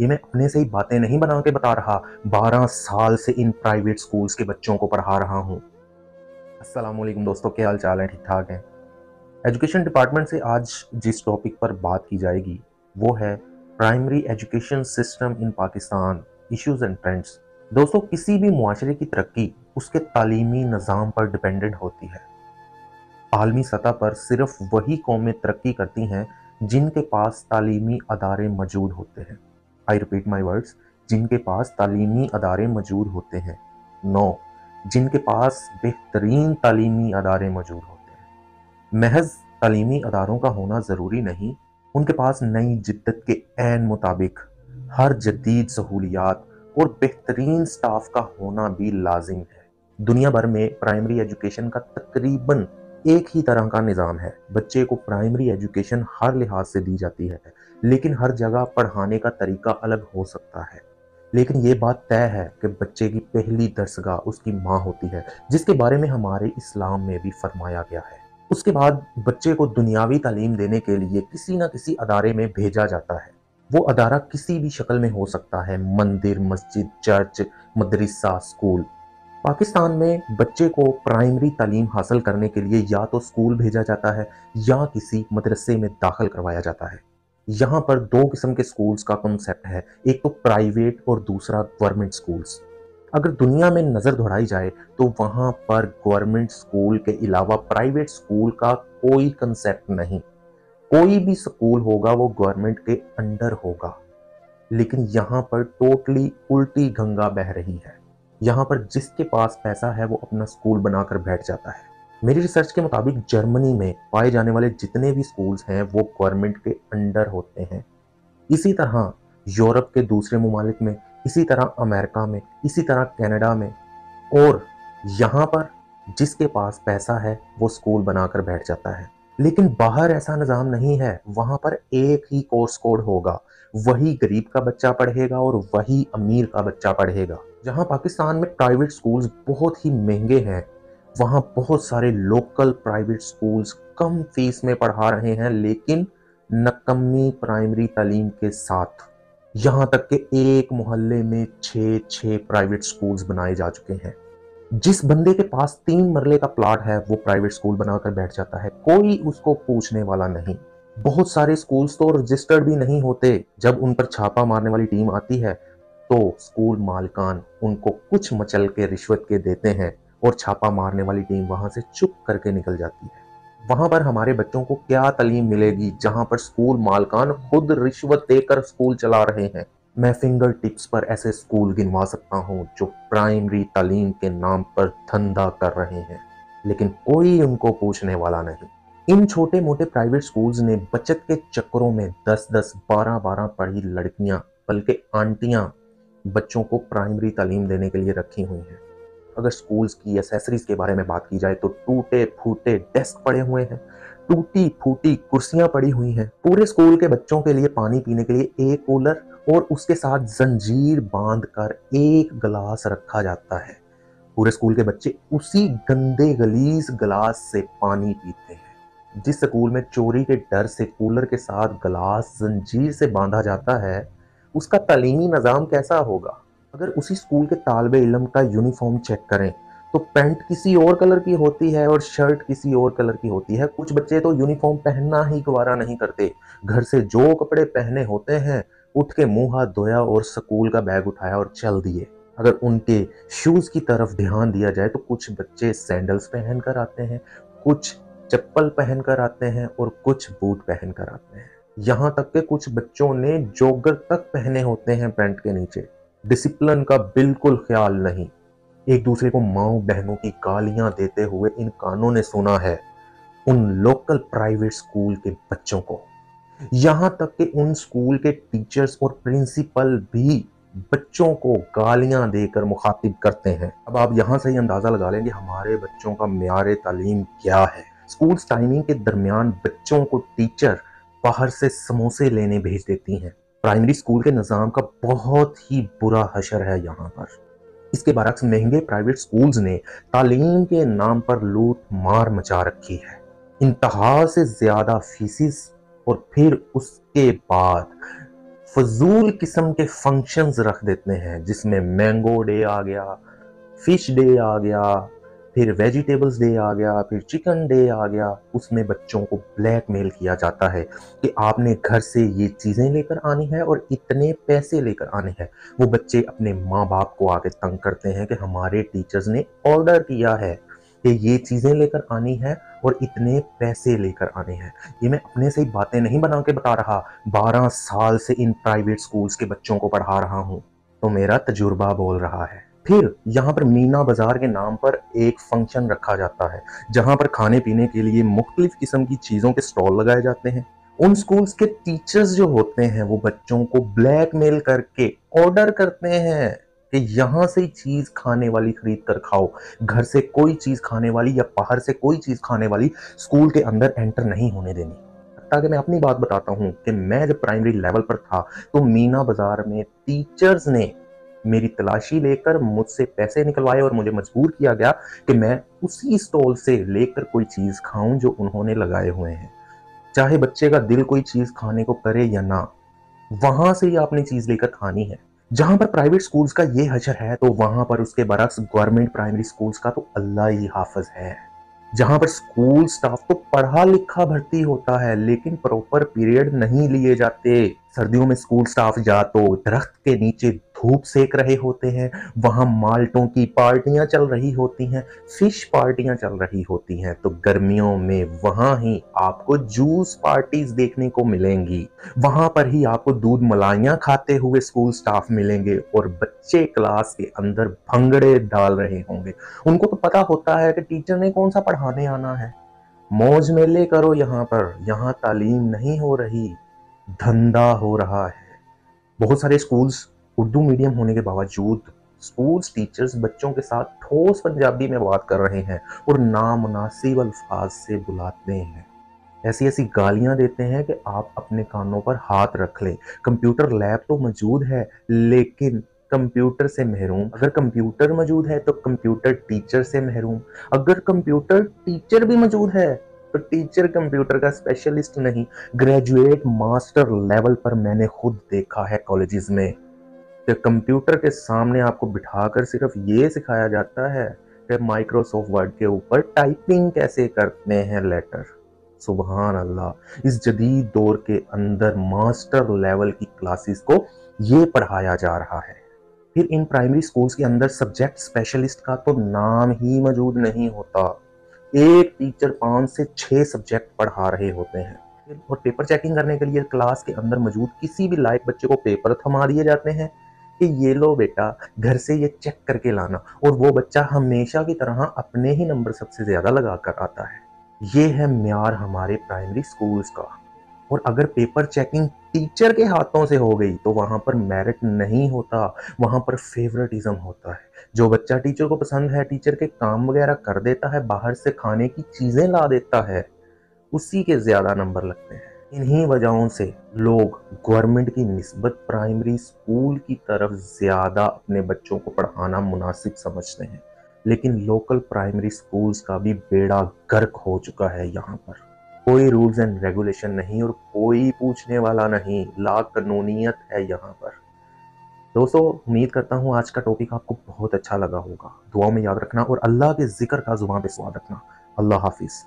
ये मैं अपने से ही बातें नहीं बना के बता रहा, 12 साल से इन प्राइवेट स्कूल्स के बच्चों को पढ़ा रहा हूँ। अस्सलामुअलैकुम दोस्तों, क्या हाल चाल है? ठीक ठाक हैं। एजुकेशन डिपार्टमेंट से आज जिस टॉपिक पर बात की जाएगी वो है primary education system in Pakistan, issues and trends. दोस्तों, किसी भी मुआशरे की तरक्की उसके तालीमी निज़ाम पर डिपेंडेंट होती है। आलमी सतह पर सिर्फ वही कौमें तरक्की करती हैं जिनके पास तालीमी अदारे मौजूद होते हैं। आई रिपीट माई वर्ड्स, जिनके पास तालीमी अदारे मौजूद होते हैं। नौ, जिनके पास बेहतरीन तालीमी अदारे मौजूद होते हैं। महज तालीमी अदारों का होना ज़रूरी नहीं, उनके पास नई जिद्दत के ऐन मुताबिक हर जदीद सहूलियात और बेहतरीन स्टाफ का होना भी लाजिम है। दुनिया भर में प्राइमरी एजुकेशन का तकरीबन एक ही तरह का निज़ाम है। बच्चे को प्राइमरी एजुकेशन हर लिहाज से दी जाती है, लेकिन हर जगह पढ़ाने का तरीका अलग हो सकता है। लेकिन ये बात तय है कि बच्चे की पहली दरसगाह उसकी माँ होती है, जिसके बारे में हमारे इस्लाम में भी फरमाया गया है। उसके बाद बच्चे को दुनियावी तालीम देने के लिए किसी न किसी अदारे में भेजा जाता है। वो अदारा किसी भी शक्ल में हो सकता है, मंदिर, मस्जिद, चर्च, मदरसा, स्कूल। पाकिस्तान में बच्चे को प्राइमरी तालीम हासिल करने के लिए या तो स्कूल भेजा जाता है या किसी मदरसे में दाखिल करवाया जाता है। यहाँ पर दो किस्म के स्कूल्स का कॉन्सेप्ट है, एक तो प्राइवेट और दूसरा गवर्नमेंट स्कूल्स। अगर दुनिया में नज़र दौड़ाई जाए तो वहाँ पर गवर्नमेंट स्कूल के अलावा प्राइवेट स्कूल का कोई कंसेप्ट नहीं। कोई भी स्कूल होगा वो गवर्नमेंट के अंडर होगा। लेकिन यहाँ पर टोटली उल्टी गंगा बह रही है। यहाँ पर जिसके पास पैसा है वो अपना स्कूल बनाकर बैठ जाता है। मेरी रिसर्च के मुताबिक जर्मनी में पाए जाने वाले जितने भी स्कूल्स हैं वो गवर्नमेंट के अंडर होते हैं। इसी तरह यूरोप के दूसरे मुमालिक में, इसी तरह अमेरिका में, इसी तरह कनाडा में। और यहाँ पर जिसके पास पैसा है वो स्कूल बनाकर बैठ जाता है। लेकिन बाहर ऐसा निज़ाम नहीं है। वहाँ पर एक ही कोर्स कोड होगा, वही गरीब का बच्चा पढ़ेगा और वही अमीर का बच्चा पढ़ेगा। जहाँ पाकिस्तान में प्राइवेट स्कूल्स बहुत ही महंगे हैं, वहाँ बहुत सारे लोकल प्राइवेट स्कूल्स कम फीस में पढ़ा रहे हैं, लेकिन नकम्मी प्राइमरी तालीम के साथ। यहाँ तक कि एक मोहल्ले में 6-6 प्राइवेट स्कूल्स बनाए जा चुके हैं। जिस बंदे के पास 3 मरले का प्लाट है वो प्राइवेट स्कूल बनाकर बैठ जाता है, कोई उसको पूछने वाला नहीं। बहुत सारे स्कूल्स तो रजिस्टर्ड भी नहीं होते। जब उन पर छापा मारने वाली टीम आती है तो स्कूल मालिकान उनको कुछ मचल के रिश्वत के देते हैं और छापा मारने वाली टीम वहां से चुप करके निकल जाती है। वहां पर हमारे बच्चों को क्या तालीम मिलेगी जहाँ पर स्कूल मालिकान खुद रिश्वत देकर स्कूल चला रहे हैं? मैं फिंगर टिप्स पर ऐसे स्कूल गिनवा सकता हूँ जो प्राइमरी तालीम के नाम पर धंधा कर रहे हैं, लेकिन कोई उनको पूछने वाला नहीं। इन छोटे मोटे प्राइवेट स्कूल्स ने बचत के चक्करों में 10-10, 12-12 पढ़ी लड़कियाँ, बल्कि आंटियाँ बच्चों को प्राइमरी तालीम देने के लिए रखी हुई हैं। अगर स्कूल्स की एसेसरीज के बारे में बात की जाए तो टूटे फूटे डेस्क पड़े हुए हैं, टूटी फूटी कुर्सियाँ पड़ी हुई हैं। पूरे स्कूल के बच्चों के लिए पानी पीने के लिए एक कूलर और उसके साथ जंजीर बांधकर एक गिलास रखा जाता है। पूरे स्कूल के बच्चे उसी गंदे गलीज गिलास से पानी पीते हैं। जिस स्कूल में चोरी के डर से कूलर के साथ गिलास जंजीर से बांधा जाता है, उसका तालीमी निज़ाम कैसा होगा? अगर उसी स्कूल के तालिबे इल्म का यूनिफॉर्म चेक करें तो पैंट किसी और कलर की होती है और शर्ट किसी और कलर की होती है। कुछ बच्चे तो यूनिफॉर्म पहनना ही गवारा नहीं करते, घर से जो कपड़े पहने होते हैं उठ के मुंह हाथ धोया और स्कूल का बैग उठाया और चल दिए। अगर उनके शूज़ की तरफ ध्यान दिया जाए तो कुछ बच्चे सैंडल्स पहन कर आते हैं, कुछ चप्पल पहन कर आते हैं और कुछ बूट पहन कर आते हैं। यहाँ तक के कुछ बच्चों ने जॉगर तक पहने होते हैं पैंट के नीचे। डिसिप्लिन का बिल्कुल ख्याल नहीं। एक दूसरे को माओ बहनों की गालियाँ देते हुए इन कानों ने सुना है, उन लोकल प्राइवेट स्कूल के बच्चों को। यहाँ तक कि उन स्कूल के टीचर्स और प्रिंसिपल भी बच्चों को गालियाँ देकर मुखातिब करते हैं। अब आप यहाँ से ही अंदाज़ा लगा लेंगे हमारे बच्चों का मियार तालीम क्या है। स्कूल्स टाइमिंग के दरमियान बच्चों को टीचर बाहर से समोसे लेने भेज देती हैं। प्राइमरी स्कूल के निज़ाम का बहुत ही बुरा हशर है यहाँ पर। इसके बरक्स महंगे प्राइवेट स्कूल्स ने तालीम के नाम पर लूट मार मचा रखी है। इंतहा से ज़्यादा फीसिस और फिर उसके बाद फजूल किस्म के फंक्शंस रख देते हैं, जिसमें मैंगो डे आ गया, फिश डे आ गया, फिर वेजिटेबल्स डे आ गया, फिर चिकन डे आ गया। उसमें बच्चों को ब्लैकमेल किया जाता है कि आपने घर से ये चीज़ें लेकर आनी है और इतने पैसे लेकर आने हैं। वो बच्चे अपने माँ बाप को आके तंग करते हैं कि हमारे टीचर्स ने ऑर्डर किया है कि ये चीज़ें लेकर आनी है और इतने पैसे लेकर आने हैं। ये मैं अपने से ही बातें नहीं बना के बता रहा, 12 साल से इन प्राइवेट स्कूल्स के बच्चों को पढ़ा रहा हूँ, तो मेरा तजुर्बा बोल रहा है। फिर यहाँ पर मीना बाज़ार के नाम पर एक फंक्शन रखा जाता है, जहाँ पर खाने पीने के लिए मुख्तलिफ़ किस्म की चीज़ों के स्टॉल लगाए जाते हैं। उन स्कूल्स के टीचर्स जो होते हैं वो बच्चों को ब्लैकमेल करके ऑर्डर करते हैं कि यहाँ से चीज़ खाने वाली खरीद कर खाओ, घर से कोई चीज़ खाने वाली या बाहर से कोई चीज़ खाने वाली स्कूल के अंदर एंटर नहीं होने देनी। ताकि मैं अपनी बात बताता हूँ कि मैं जब प्राइमरी लेवल पर था तो मीना बाज़ार में टीचर्स ने मेरी तलाशी लेकर मुझसे पैसे निकलवाए और मुझे मजबूर किया गया कि मैं उसी स्टॉल से लेकर कोई चीज़ खाऊं जो उन्होंने लगाए हुए हैं। चाहे बच्चे का दिल कोई चीज़ खाने को करे या ना, वहां से ही आपने चीज़ लेकर खानी है। जहां पर प्राइवेट स्कूल्स का ये हशर है तो वहां पर उसके बरक्स गवर्नमेंट प्राइमरी स्कूल्स का तो अल्लाह ही हाफिज है, जहां पर स्कूल स्टाफ को पढ़ा लिखा भर्ती होता है लेकिन प्रॉपर पीरियड नहीं लिए जाते। सर्दियों में स्कूल स्टाफ या तो दरख्त के नीचे धूप सेक रहे होते हैं, वहां माल्टों की पार्टियां चल रही होती हैं, फिश पार्टियां चल रही होती हैं, तो गर्मियों में वहां ही आपको जूस पार्टीज देखने को मिलेंगी, वहां पर ही आपको दूध मलाइयां खाते हुए स्कूल स्टाफ मिलेंगे और बच्चे क्लास के अंदर भंगड़े डाल रहे होंगे। उनको तो पता होता है कि टीचर ने कौन सा पढ़ाने आना है। मौज मेले करो यहाँ पर, यहाँ तालीम नहीं हो रही, धंधा हो रहा है। बहुत सारे स्कूल्स उर्दू मीडियम होने के बावजूद स्कूल्स टीचर्स बच्चों के साथ ठोस पंजाबी में बात कर रहे हैं और नामुनासिब अल्फाज से बुलाते हैं, ऐसी ऐसी गालियां देते हैं कि आप अपने कानों पर हाथ रख लें। कंप्यूटर लैब तो मौजूद है लेकिन कंप्यूटर से महरूम, अगर कंप्यूटर मौजूद है तो कंप्यूटर टीचर से महरूम, अगर कंप्यूटर टीचर भी मौजूद है तो टीचर कंप्यूटर का स्पेशलिस्ट नहीं। ग्रेजुएट मास्टर लेवल पर मैंने खुद देखा है कॉलेजेस में कि कंप्यूटर के सामने आपको बिठाकर सिर्फ ये सिखाया जाता है कि माइक्रोसॉफ्ट वर्ड के ऊपर टाइपिंग कैसे करते हैं लेटर। सुभान अल्लाह, इस जदीद दौर के अंदर मास्टर लेवल की क्लासेस को ये पढ़ाया जा रहा है। फिर इन प्राइमरी स्कूल्स के अंदर सब्जेक्ट स्पेशलिस्ट का तो नाम ही मौजूद नहीं होता। एक टीचर 5 से 6 सब्जेक्ट पढ़ा रहे होते हैं और पेपर चेकिंग करने के लिए क्लास के अंदर मौजूद किसी भी लायक बच्चे को पेपर थमा दिए जाते हैं कि ये लो बेटा, घर से ये चेक करके लाना, और वो बच्चा हमेशा की तरह अपने ही नंबर सबसे ज़्यादा लगा कर आता है। ये है म्यार हमारे प्राइमरी स्कूल्स का। और अगर पेपर चेकिंग टीचर के हाथों से हो गई तो वहाँ पर मेरिट नहीं होता, वहाँ पर फेवरेटिज्म होता है। जो बच्चा टीचर को पसंद है, टीचर के काम वगैरह कर देता है, बाहर से खाने की चीज़ें ला देता है, उसी के ज़्यादा नंबर लगते हैं। इन्हीं वजहों से लोग गवर्नमेंट की निस्बत प्राइमरी स्कूल की तरफ ज़्यादा अपने बच्चों को पढ़ाना मुनासिब समझते हैं, लेकिन लोकल प्राइमरी स्कूल्स का भी बेड़ा गर्क हो चुका है। यहाँ पर कोई रूल्स एंड रेगुलेशन नहीं और कोई पूछने वाला नहीं, ला कानूनियत है यहाँ पर। दोस्तों, उम्मीद करता हूँ आज का टॉपिक आपको बहुत अच्छा लगा होगा। दुआओं में याद रखना और अल्लाह के जिक्र का जुबान पे स्वाद रखना। अल्लाह हाफिज़।